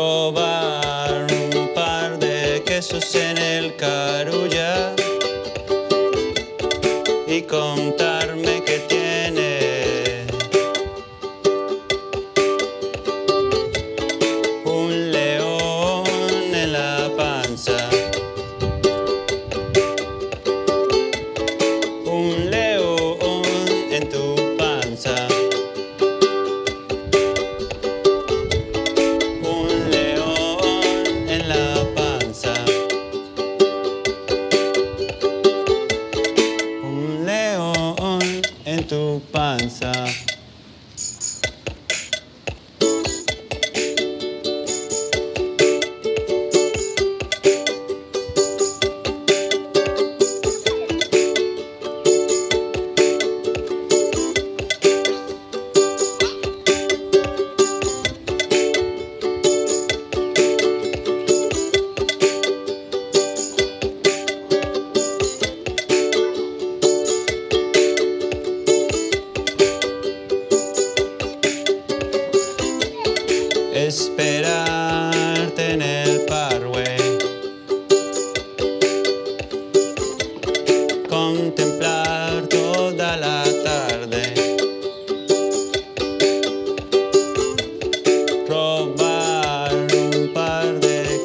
robar un par de quesos en el Carulla y contarme que tiene un león en la panza. Un león en tu panza. En tu panza. Esperarte en el parque, contemplar toda la tarde, robar un par de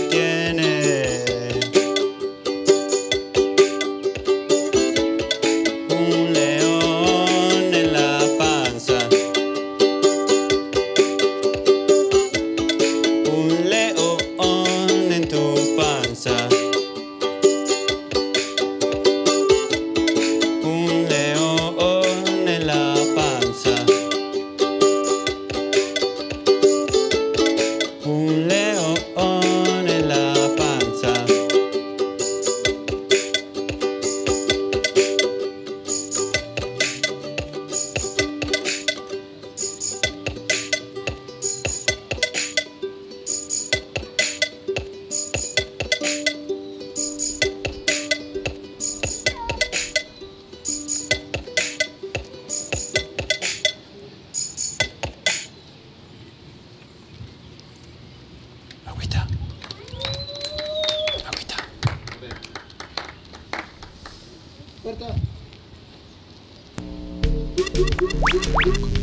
un león en la panza, un león en la panza. Agüita. Agüita. Puerta.